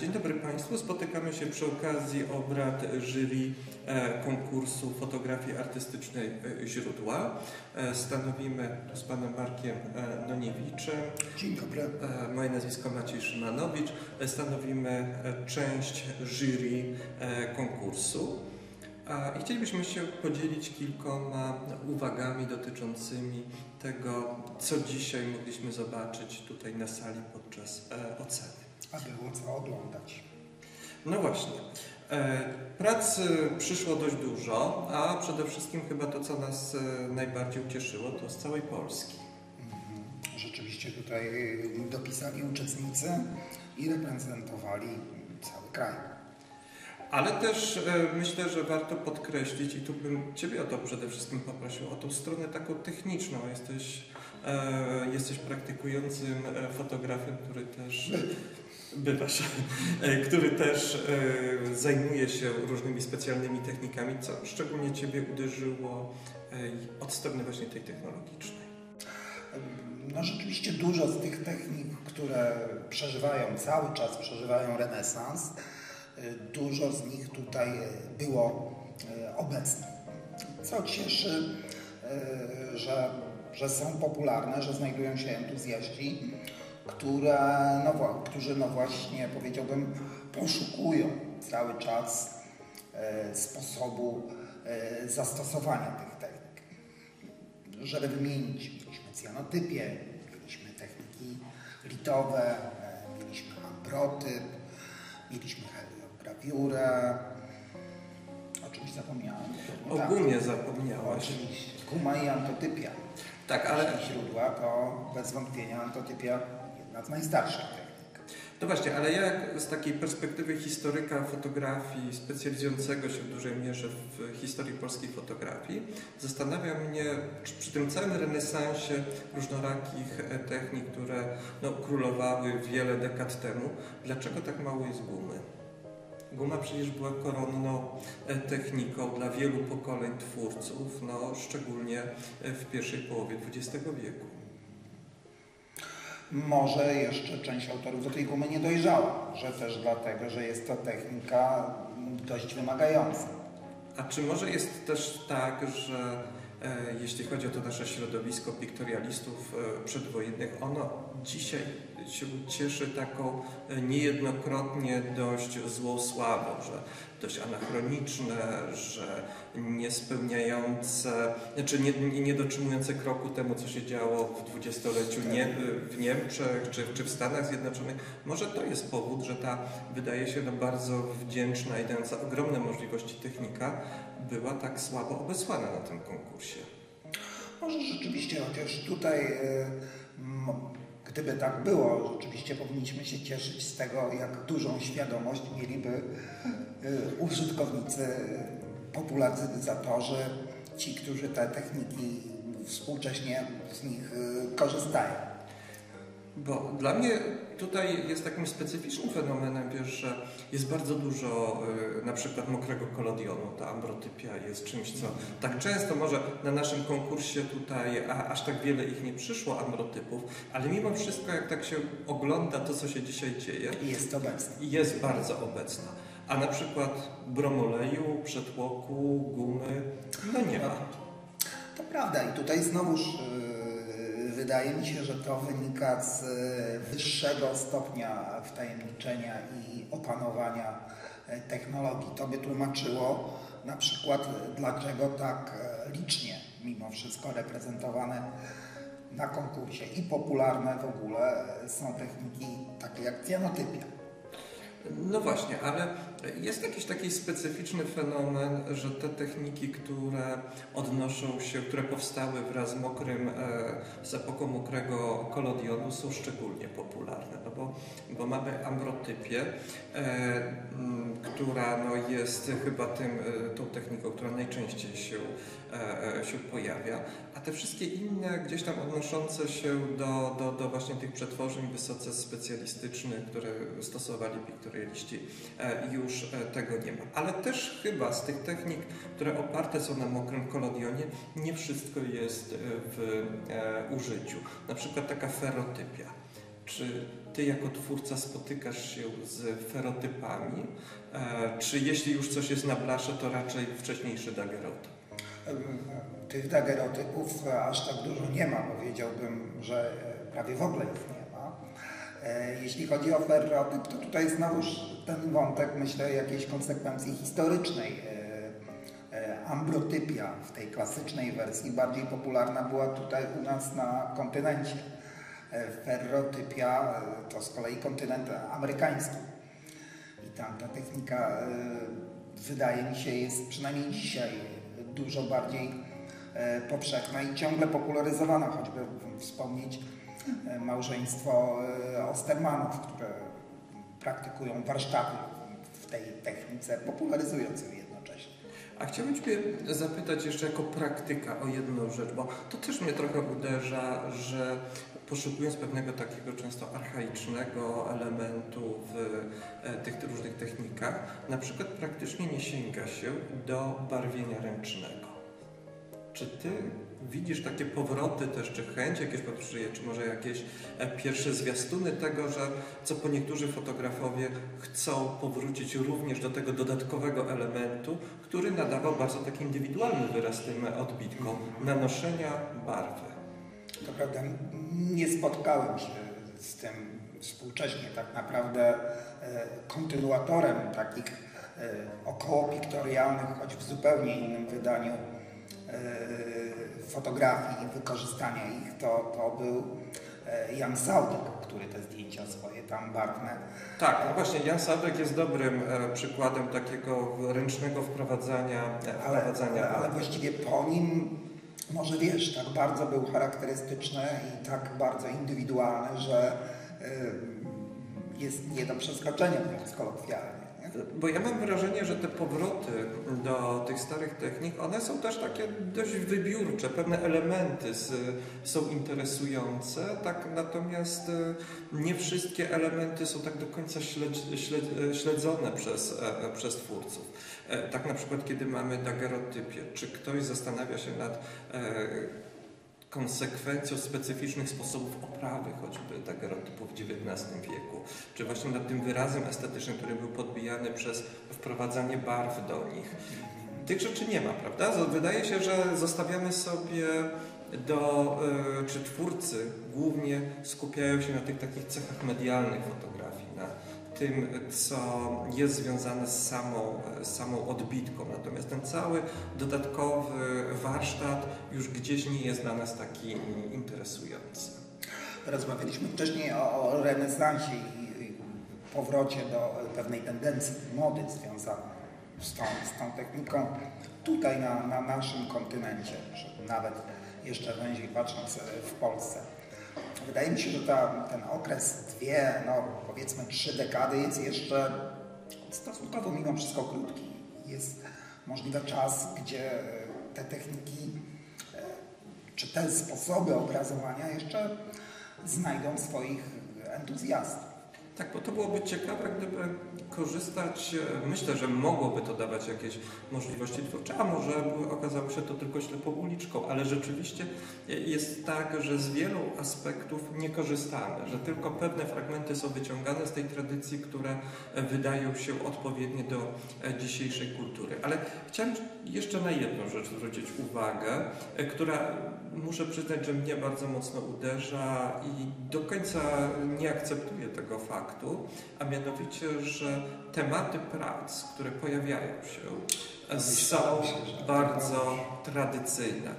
Dzień dobry Państwu. Spotykamy się przy okazji obrad jury konkursu fotografii artystycznej Źródła. Stanowimy z Panem Markiem Noniewiczem. Dzień dobry. Moje nazwisko Maciej Szymanowicz. Stanowimy część jury konkursu. I chcielibyśmy się podzielić kilkoma uwagami dotyczącymi tego, co dzisiaj mogliśmy zobaczyć tutaj na sali podczas oceny. A było co oglądać. No właśnie. Prac przyszło dość dużo, a przede wszystkim chyba to, co nas najbardziej ucieszyło, to z całej Polski. Rzeczywiście tutaj dopisali uczestnicy i reprezentowali cały kraj. Ale też myślę, że warto podkreślić, i tu bym Ciebie o to przede wszystkim poprosił, o tą stronę taką techniczną. Jesteś praktykującym fotografem, który też... Bywasz, który też zajmuje się różnymi specjalnymi technikami, co szczególnie Ciebie uderzyło od strony właśnie tej technologicznej. No rzeczywiście dużo z tych technik, które cały czas przeżywają renesans, dużo z nich tutaj było obecne. Co cieszy, że są popularne, że znajdują się entuzjaści, którzy no właśnie, powiedziałbym, poszukują cały czas sposobu zastosowania tych technik. Żeby wymienić, mieliśmy cyanotypię, mieliśmy techniki litowe, mieliśmy ambrotyp, mieliśmy heliografiurę. O czymś zapomniałem. O gumie zapomniałaś. Oczywiście. Guma i antotypia. Tak, ale Źródła to bez wątpienia antotypia jedna z najstarszych technik. No właśnie, ale jak z takiej perspektywy historyka fotografii, specjalizującego się w dużej mierze w historii polskiej fotografii, zastanawia mnie, czy przy tym całym renesansie różnorakich technik, które no, królowały wiele dekad temu, dlaczego tak mało jest gumy? Guma przecież była koronną techniką dla wielu pokoleń twórców, no, szczególnie w pierwszej połowie XX wieku. Może jeszcze część autorów do tej gumy nie dojrzała, że też dlatego, że jest to technika dość wymagająca. A czy może jest też tak, że jeśli chodzi o to nasze środowisko piktorialistów przedwojennych, ono dzisiaj się cieszy taką niejednokrotnie dość złą sławą, że dość anachroniczne, że niespełniające, czy nie dotrzymujące kroku temu, co się działo w dwudziestoleciu w Niemczech czy w Stanach Zjednoczonych. Może to jest powód, że ta wydaje się nam bardzo wdzięczna i dająca ogromne możliwości technika była tak słabo obesłana na tym konkursie. Może rzeczywiście, chociaż tutaj gdyby tak było, rzeczywiście powinniśmy się cieszyć z tego, jak dużą świadomość mieliby użytkownicy, popularyzatorzy, ci, którzy te techniki współcześnie z nich korzystają. Bo dla mnie tutaj jest takim specyficznym fenomenem, wiesz, że jest bardzo dużo na przykład mokrego kolodionu, ta ambrotypia jest czymś, co tak często, może na naszym konkursie tutaj aż tak wiele ich nie przyszło, ambrotypów, ale mimo wszystko jak tak się ogląda to, co się dzisiaj dzieje, jest obecna. Jest bardzo obecna. A na przykład bromuleju, przetłoku, gumy, no nie ma. To prawda i tutaj znowuż wydaje mi się, że to wynika z wyższego stopnia wtajemniczenia i opanowania technologii. To by tłumaczyło na przykład, dlaczego tak licznie mimo wszystko reprezentowane na konkursie i popularne w ogóle są techniki takie jak cyanotypia. No właśnie, ale jest jakiś taki specyficzny fenomen, że te techniki, które odnoszą się, które powstały wraz z epoką mokrego kolodionu są szczególnie popularne, no bo mamy ambrotypię, która no, jest chyba tą techniką, która najczęściej się pojawia, a te wszystkie inne gdzieś tam odnoszące się do właśnie tych przetworzeń wysoce specjalistycznych, które stosowali piktorialiści, już tego nie ma. Ale też chyba z tych technik, które oparte są na mokrym kolodionie, nie wszystko jest w użyciu. Na przykład taka ferrotypia. Czy ty jako twórca spotykasz się z ferrotypami? Czy jeśli już coś jest na plaży, to raczej wcześniejszy daguerotyp? Tych daguerotypów aż tak dużo nie ma, powiedziałbym, że prawie w ogóle ich nie ma. Jeśli chodzi o ferrotyp, to tutaj znowuż ten wątek, myślę, jakiejś konsekwencji historycznej. Ambrotypia w tej klasycznej wersji bardziej popularna była tutaj u nas na kontynencie. Ferrotypia to z kolei kontynent amerykański. I tam ta technika, wydaje mi się, jest przynajmniej dzisiaj dużo bardziej powszechna i ciągle popularyzowana, choćby wspomnieć małżeństwo Ostermanów, które praktykują warsztaty w tej technice, popularyzując ją jednocześnie. A chciałbym cię zapytać jeszcze jako praktyka o jedną rzecz, bo to też mnie trochę uderza, że poszukując pewnego takiego często archaicznego elementu w tych różnych technikach, na przykład praktycznie nie sięga się do barwienia ręcznego. Czy ty widzisz takie powroty też, czy chęć jakieś podżyje, czy może jakieś pierwsze zwiastuny tego, że co po niektórzy fotografowie chcą powrócić również do tego dodatkowego elementu, który nadawał bardzo taki indywidualny wyraz tym odbitkom, nanoszenia barwy? To prawda, nie spotkałem się z tym współcześnie. Tak naprawdę kontynuatorem takich okołopiktorialnych, choć w zupełnie innym wydaniu fotografii i wykorzystania ich, to był Jan Saudek, który te zdjęcia swoje tam barwne. Tak, no właśnie, Jan Saudek jest dobrym przykładem takiego ręcznego wprowadzania. Ale właściwie po nim, może wiesz, tak bardzo był charakterystyczny i tak bardzo indywidualny, że jest nie do przeskoczenia, mówiąc kolokwialnie. Bo ja mam wrażenie, że te powroty do tych starych technik, one są też takie dość wybiórcze, pewne elementy są interesujące, tak, natomiast nie wszystkie elementy są tak do końca śledzone przez twórców. Tak na przykład, kiedy mamy daguerotypię, czy ktoś zastanawia się nad konsekwencją specyficznych sposobów oprawy, choćby daguerotypów w XIX wieku, czy właśnie nad tym wyrazem estetycznym, który był podbijany przez wprowadzanie barw do nich. Tych rzeczy nie ma, prawda? Wydaje się, że zostawiamy sobie czy twórcy głównie skupiają się na tych takich cechach medialnych fotografii, na tym, co jest związane z samą odbitką. Natomiast ten cały dodatkowy warsztat już gdzieś nie jest dla nas taki interesujący. Rozmawialiśmy wcześniej o renesansie i powrocie do pewnej tendencji mody związanej z tą techniką tutaj na naszym kontynencie, nawet jeszcze węziej patrząc w Polsce. Wydaje mi się, że ten okres powiedzmy trzy dekady jest jeszcze stosunkowo mimo wszystko krótki. Jest możliwy czas, gdzie te techniki czy te sposoby obrazowania jeszcze znajdą swoich entuzjastów. Tak, bo to byłoby ciekawe, gdyby korzystać, myślę, że mogłoby to dawać jakieś możliwości twórcze, a może okazało się to tylko ślepą uliczką, ale rzeczywiście jest tak, że z wielu aspektów nie korzystamy, że tylko pewne fragmenty są wyciągane z tej tradycji, które wydają się odpowiednie do dzisiejszej kultury. Ale chciałem jeszcze na jedną rzecz zwrócić uwagę, która muszę przyznać, że mnie bardzo mocno uderza i do końca nie akceptuję tego faktu, a mianowicie, że tematy prac, które pojawiają się, są bardzo tradycyjne.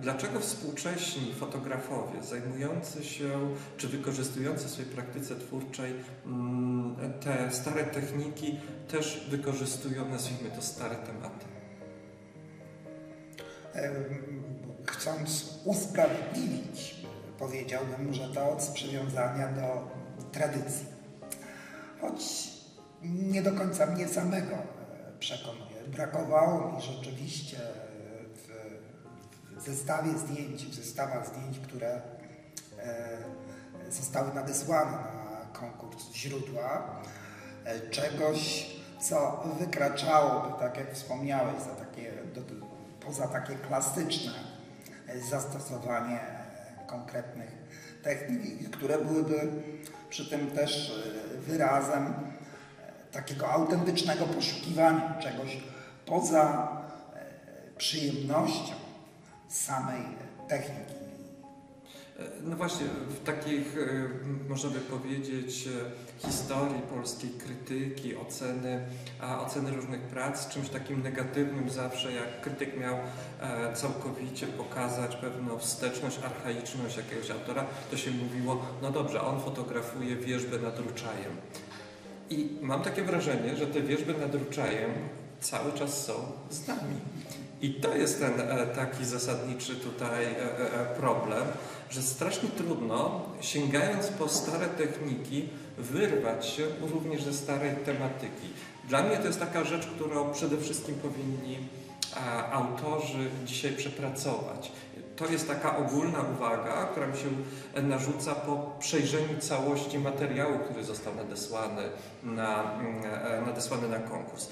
Dlaczego współcześni fotografowie zajmujący się, czy wykorzystujący w swojej praktyce twórczej te stare techniki też wykorzystują, nazwijmy to, stare tematy? Chcąc usprawiedliwić, powiedziałbym, że to od przywiązania do tradycji. Choć nie do końca mnie samego przekonuje. Brakowało mi rzeczywiście w zestawach zdjęć, które zostały nadesłane na konkurs Źródła, czegoś, co wykraczałoby, tak jak wspomniałeś, poza takie klasyczne zastosowanie konkretnych technik, które byłyby przy tym też wyrazem takiego autentycznego poszukiwania czegoś poza przyjemnością samej techniki. No właśnie, w takich, można by powiedzieć, historii polskiej krytyki, oceny różnych prac, czymś takim negatywnym zawsze, jak krytyk miał całkowicie pokazać pewną wsteczność, archaiczność jakiegoś autora, to się mówiło, no dobrze, on fotografuje wierzbę nad Ruczajem. I mam takie wrażenie, że te wierzby nad Ruczajem cały czas są z nami. I to jest ten taki zasadniczy tutaj problem, że strasznie trudno, sięgając po stare techniki, wyrwać się również ze starej tematyki. Dla mnie to jest taka rzecz, którą przede wszystkim powinni autorzy dzisiaj przepracować. To jest taka ogólna uwaga, która mi się narzuca po przejrzeniu całości materiału, który został nadesłany na konkurs.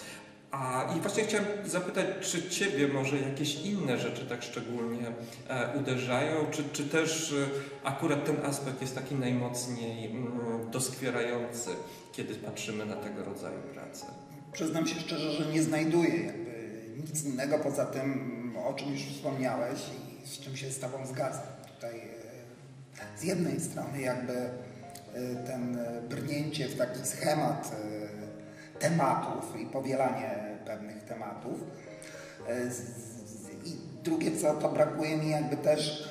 I właśnie chciałem zapytać, czy Ciebie może jakieś inne rzeczy tak szczególnie uderzają, czy też akurat ten aspekt jest taki najmocniej doskwierający, kiedy patrzymy na tego rodzaju pracę? Przyznam się szczerze, że nie znajduję jakby nic innego poza tym, o czym już wspomniałeś i z czym się z Tobą zgadzam. Tutaj z jednej strony jakby ten brnięcie w taki schemat tematów i powielanie pewnych tematów. I drugie co, to brakuje mi jakby też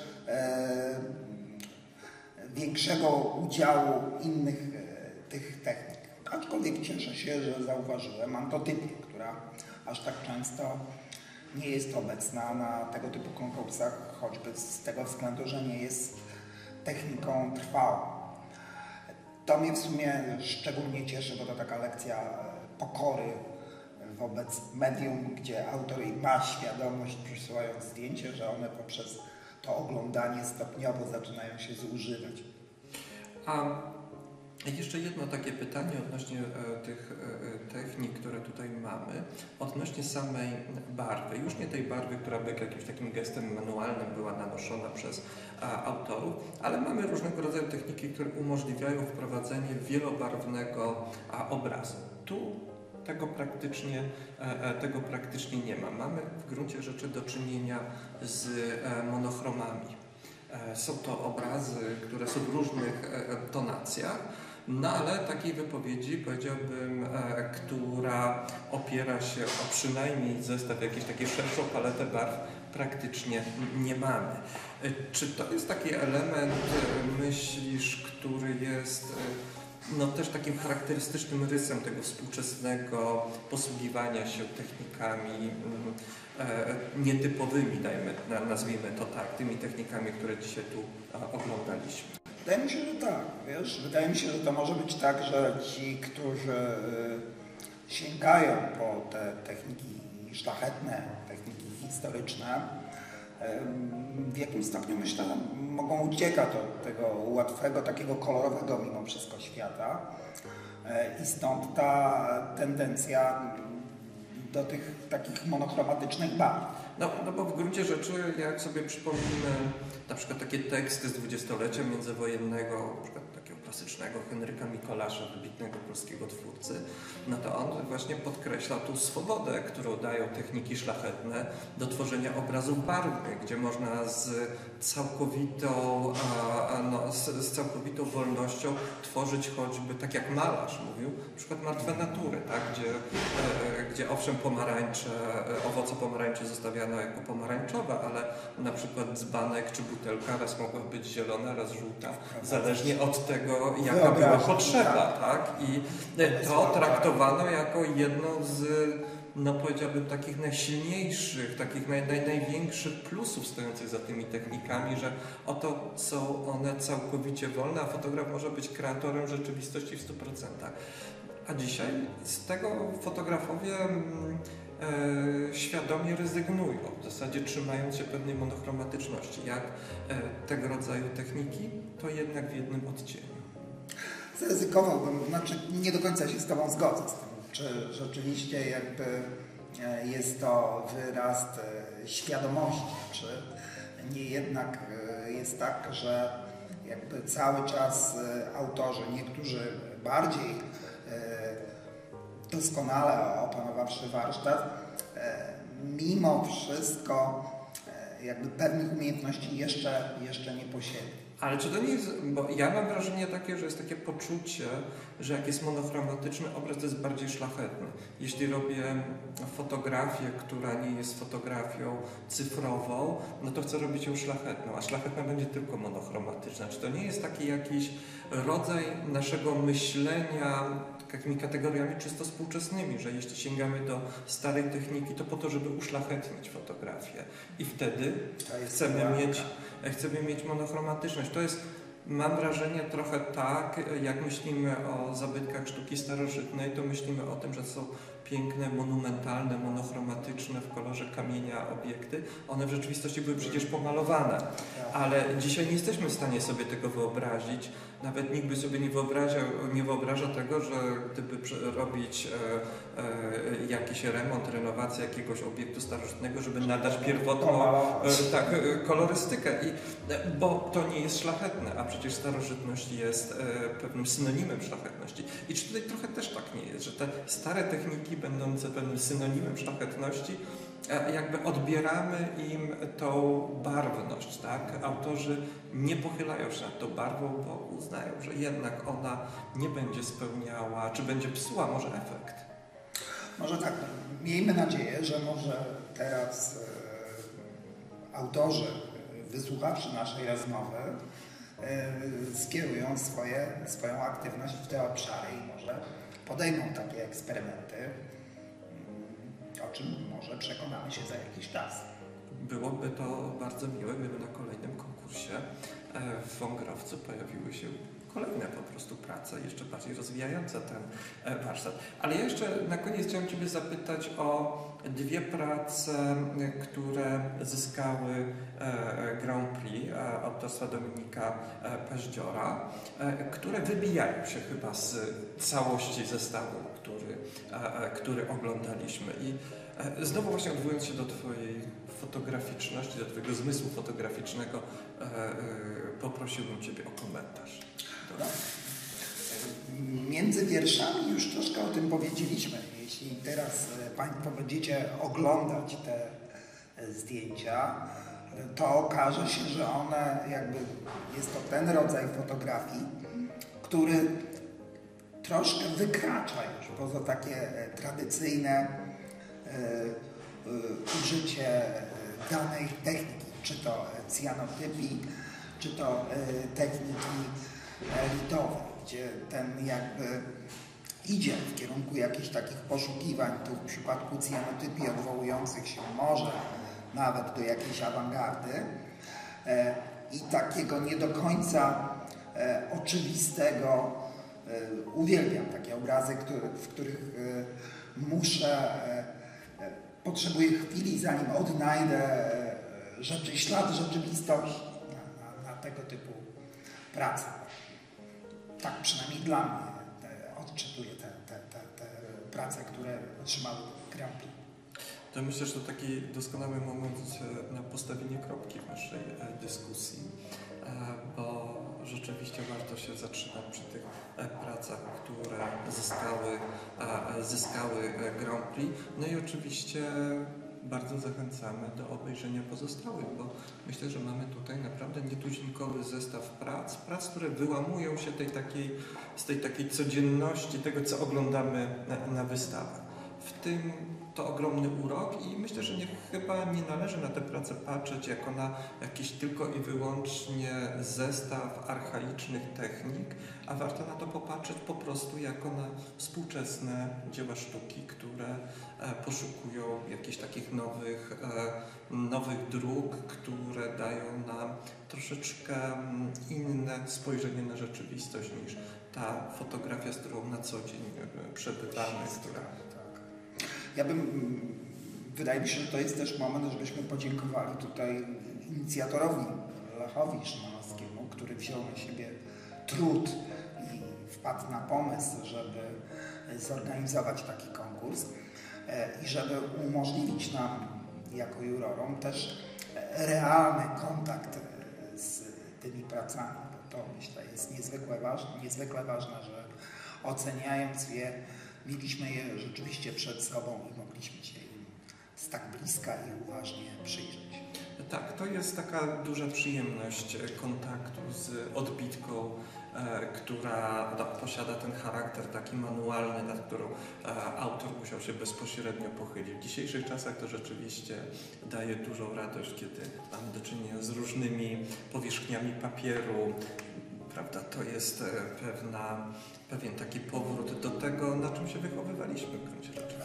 większego udziału innych tych technik. Aczkolwiek cieszę się, że zauważyłem antotypię, która aż tak często nie jest obecna na tego typu konkursach, choćby z tego względu, że nie jest techniką trwałą. To mnie w sumie szczególnie cieszy, bo to taka lekcja pokory wobec medium, gdzie autor ma świadomość, przysyłając zdjęcie, że one poprzez to oglądanie stopniowo zaczynają się zużywać. Jeszcze jedno takie pytanie odnośnie tych technik, które tutaj mamy, odnośnie samej barwy. Już nie tej barwy, która by jakimś takim gestem manualnym była nanoszona przez autorów, ale mamy różnego rodzaju techniki, które umożliwiają wprowadzenie wielobarwnego obrazu. Tu tego praktycznie nie ma. Mamy w gruncie rzeczy do czynienia z monochromami. Są to obrazy, które są w różnych tonacjach, no ale takiej wypowiedzi, powiedziałbym, która opiera się o przynajmniej zestaw, jakiejś takiej szerszą paletę barw, praktycznie nie mamy. Czy to jest taki element, myślisz, który jest no, też takim charakterystycznym rysem tego współczesnego posługiwania się technikami nietypowymi, nazwijmy to tak, tymi technikami, które dzisiaj tu oglądaliśmy? Wydaje mi się, że tak, wiesz, wydaje mi się, że to może być tak, że ci, którzy sięgają po te techniki szlachetne, techniki historyczne, w jakimś stopniu, myślę, mogą uciekać od tego łatwego, takiego kolorowego mimo wszystko świata i stąd ta tendencja do tych takich monochromatycznych barw. No bo w gruncie rzeczy, jak sobie przypomnimy na przykład takie teksty z dwudziestolecia międzywojennego, na przykład takiego klasycznego Henryka Mikolasza, wybitnego polskiego twórcy, no to on właśnie podkreśla tą swobodę, którą dają techniki szlachetne do tworzenia obrazów barwnych, gdzie można z całkowitą wolnością tworzyć choćby, tak jak malarz mówił, na przykład martwe natury, tak? Gdzie owszem owoce pomarańczy zostawiano jako pomarańczowe, ale na przykład dzbanek czy butelka raz mogła być zielona, raz żółta, zależnie od tego, jaka była potrzeba, tak? I to traktowano jako jedną z, no powiedziałbym, takich najsilniejszych, takich największych plusów stojących za tymi technikami, że oto są one całkowicie wolne, a fotograf może być kreatorem rzeczywistości w 100%. A dzisiaj z tego fotografowie świadomie rezygnują, w zasadzie trzymając się pewnej monochromatyczności. Jak tego rodzaju techniki, to jednak w jednym odcieniu. Zaryzykowałbym, znaczy nie do końca się z Tobą zgodzę z tym, czy rzeczywiście jakby jest to wyraz świadomości, czy nie jednak jest jest tak, że jakby cały czas autorzy, niektórzy bardziej doskonale opanowawszy warsztat, mimo wszystko jakby pewnych umiejętności jeszcze nie posiedli. Ale czy to nie jest, bo ja mam wrażenie takie, że jest takie poczucie, że jak jest monochromatyczny obraz, to jest bardziej szlachetny. Jeśli robię fotografię, która nie jest fotografią cyfrową, no to chcę robić ją szlachetną, a szlachetna będzie tylko monochromatyczna. Czy to nie jest taki jakiś rodzaj naszego myślenia takimi kategoriami czysto współczesnymi, że jeśli sięgamy do starej techniki, to po to, żeby uszlachetnić fotografię i wtedy chcemy mieć monochromatyczność. To jest, mam wrażenie, trochę tak, jak myślimy o zabytkach sztuki starożytnej, to myślimy o tym, że są piękne, monumentalne, monochromatyczne w kolorze kamienia obiekty. One w rzeczywistości były przecież pomalowane, ale dzisiaj nie jesteśmy w stanie sobie tego wyobrazić. Nawet nikt by sobie nie wyobraża tego, że gdyby robić jakiś remont, renowację jakiegoś obiektu starożytnego, żeby nadać pierwotną kolorystykę. Bo to nie jest szlachetne, a przecież starożytność jest pewnym synonimem szlachetności. I czy tutaj trochę też tak nie jest, że te stare techniki będące pewnym synonimem szlachetności, jakby odbieramy im tą barwność, tak? Autorzy nie pochylają się nad tą barwą, bo uznają, że jednak ona nie będzie spełniała, czy będzie psuła może efekt. Może tak. Miejmy nadzieję, że może teraz autorzy, wysłuchawszy naszej rozmowy, skierują swoją aktywność w te obszary i może podejmą takie eksperymenty, o czym może przekonamy się za jakiś czas. Byłoby to bardzo miłe, gdyby na kolejnym konkursie w Wągrowcu pojawiły się kolejne po prostu prace, jeszcze bardziej rozwijające ten warsztat. Ale ja jeszcze na koniec chciałem Ciebie zapytać o dwie prace, które zyskały Grand Prix autorstwa Dominika Paździora, które wybijają się chyba z całości zestawu, który oglądaliśmy. I znowu właśnie odwołując się do Twojej fotograficzności, do Twojego zmysłu fotograficznego, poprosiłbym Ciebie o komentarz. No. Między wierszami już troszkę o tym powiedzieliśmy. Jeśli teraz Państwo będziecie oglądać te zdjęcia, to okaże się, że one jakby jest to ten rodzaj fotografii, który troszkę wykracza już poza takie tradycyjne użycie danej techniki, czy to cyanotypii, czy to techniki litowej, gdzie ten jakby idzie w kierunku jakichś takich poszukiwań, tu w przypadku cyanotypii odwołujących się może nawet do jakiejś awangardy i takiego nie do końca oczywistego. Uwielbiam takie obrazy, w których potrzebuję chwili, zanim odnajdę ślad rzeczywistości na tego typu pracy. Tak przynajmniej dla mnie odczytuję te prace, które otrzymały Grand Prix. To myślę, że to taki doskonały moment na postawienie kropki w naszej dyskusji, bo rzeczywiście warto się zatrzymać przy tych pracach, które zyskały Grand Prix. No i oczywiście bardzo zachęcamy do obejrzenia pozostałych, bo myślę, że mamy tutaj naprawdę nietuzinkowy zestaw prac, które wyłamują się z tej takiej codzienności, tego co oglądamy na wystawach. W tym to ogromny urok i myślę, że chyba nie należy na tę pracę patrzeć jako na jakiś tylko i wyłącznie zestaw archaicznych technik, a warto na to popatrzeć po prostu jako na współczesne dzieła sztuki, które poszukują jakichś takich nowych dróg, które dają nam troszeczkę inne spojrzenie na rzeczywistość niż ta fotografia, z którą na co dzień przebywamy. Wydaje mi się, że to jest też moment, żebyśmy podziękowali tutaj inicjatorowi Lechowi Szymanowskiemu, który wziął na siebie trud i wpadł na pomysł, żeby zorganizować taki konkurs i żeby umożliwić nam jako jurorom też realny kontakt z tymi pracami, bo to myślę jest niezwykle ważne, że oceniając je, mieliśmy je rzeczywiście przed sobą i mogliśmy się im z tak bliska i uważnie przyjrzeć. Tak, to jest taka duża przyjemność kontaktu z odbitką, która posiada ten charakter taki manualny, nad którą autor musiał się bezpośrednio pochylić. W dzisiejszych czasach to rzeczywiście daje dużą radość, kiedy mamy do czynienia z różnymi powierzchniami papieru. Prawda? To jest pewien taki powrót do tego, na czym się wychowywaliśmy w gruncie rzeczy.